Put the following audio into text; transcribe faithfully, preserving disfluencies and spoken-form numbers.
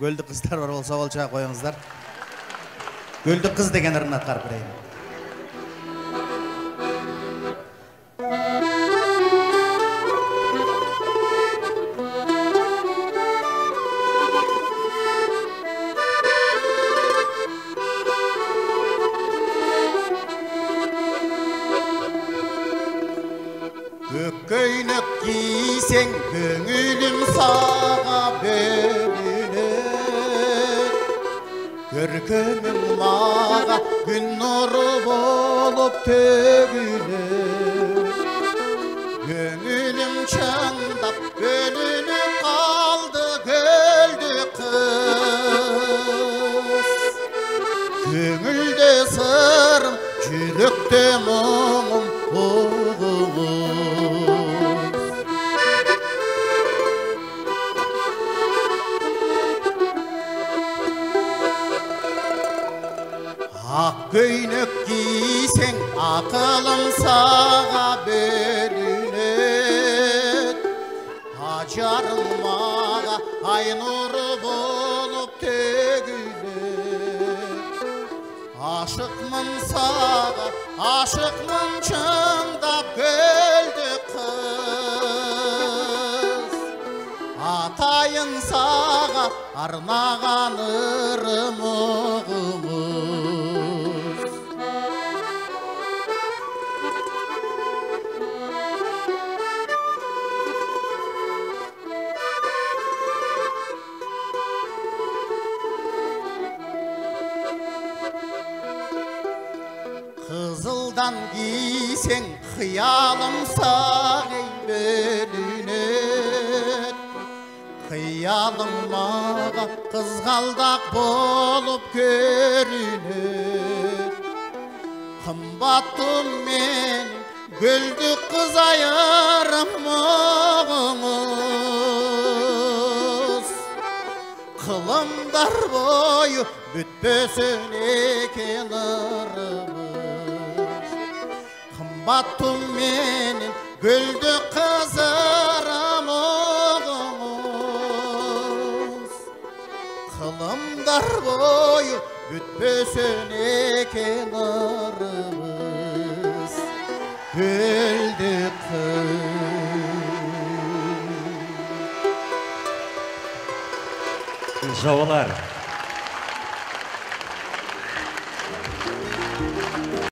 Göldü kızlar var olsa olça koyunuzlar. Göldü kız degen ırına karp bireyim. Жауалар.